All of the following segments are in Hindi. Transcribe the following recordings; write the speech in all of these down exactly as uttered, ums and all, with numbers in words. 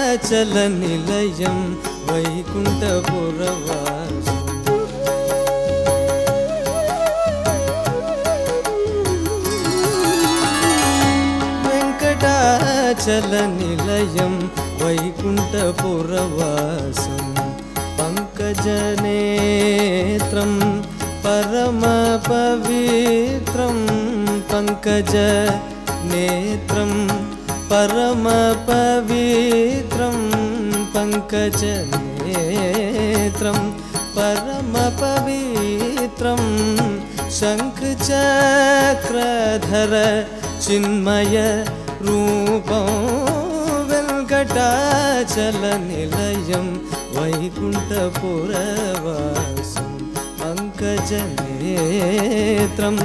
వెంకటాచల నిలయం వైకుంఠపురవాసి వెంకటాచల నిలయం వైకుంఠపురవాసి పంకజనేత్రం परम पवित्रं पंकज नेत्रं परम पवित्रं पंकज नेत्रं परम पवित्रं शंखचक्रधर चिन्मय रूपं वेंकटाचल निलयं वैकुंठपुरवासं पंकजनेत्रं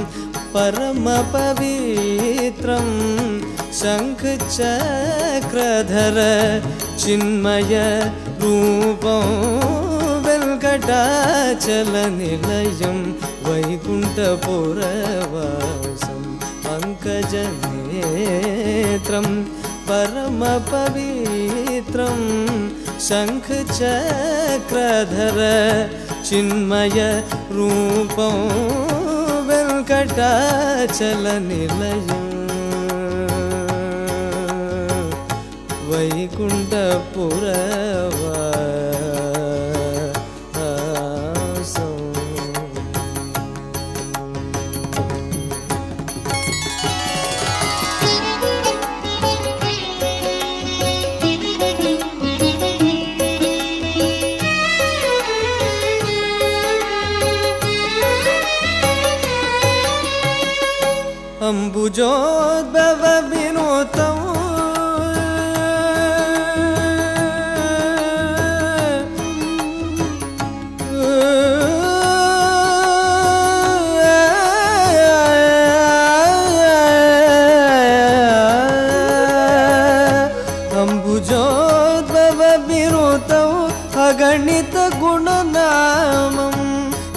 परम पवित्रं शंखचक्रधर चिन्मय रूपं वेंकटाचल निलयं वैकुंठपुरवासं पंकजनेत्रं परम पवित्रं शंखचक्रधर चिन्मय रूपं वेंकटाचल निलयं वैकुंठपुरवासं. अंबुजोद्भव विनोदं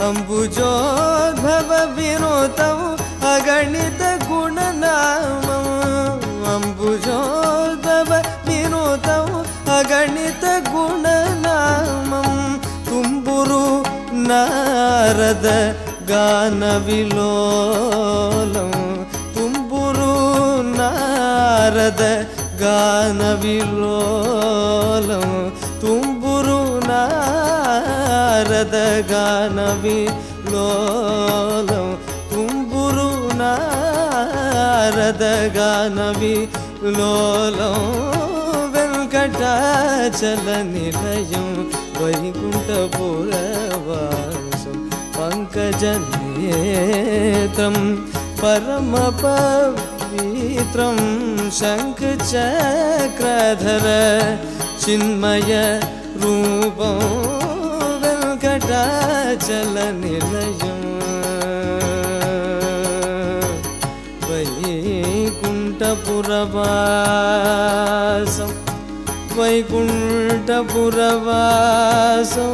अंबुजोद्भव विनोदं अगणित गुणनामं अंबुजोद्भव विनोदं अगणित गुणनामं अंबुजोद्भव विनोदं अगणित गुणनामं तुम्बुरु नारद गानविलोलं तुम्बुरु नारद गानविलोलं तुम्बुरु नारद गानविलोलं तुम्बुरु नारद गानविलोलं वेंकटाचल निलयं वैकुंठपुरवासं पंकजनेत्रं परम पवित्रं शंखचक्रधर चिन्मय रूपं वेंकटाचल निलयं वैकुंठपुरवासं वैकुंठपुरवासं.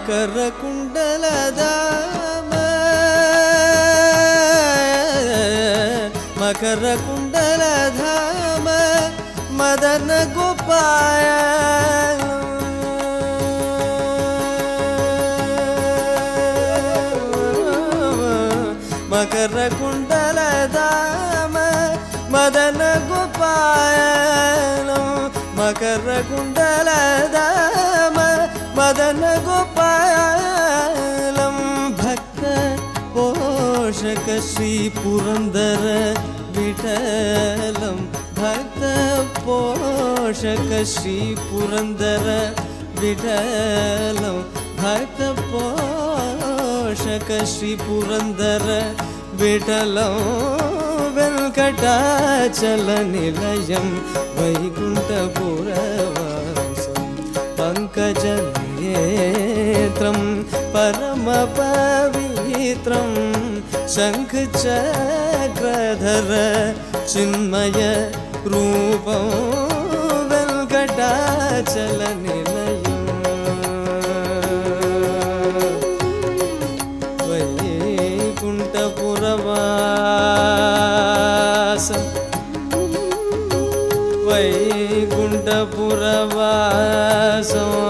मकर कुंडलधाम मकर कुंडलधाम मदन गोपाल मकर कुंडलधाम मदन गोपाल मकर कुंडलधाम मदन गोपालं भक्त पोषक श्री पुरंदर विठलं भक्त पोषक श्री पुरंदर विठलं भक्त पोषक श्री पुरंदर विठलं वेंकटाचल निलयं वैकुंठपुरवासं पंकजनेत्रं परमपवित्रं शङ्खचक्रधर चिन्मय रूपं वेङ्कटाचल निलयम् वैकुंठपुरवासो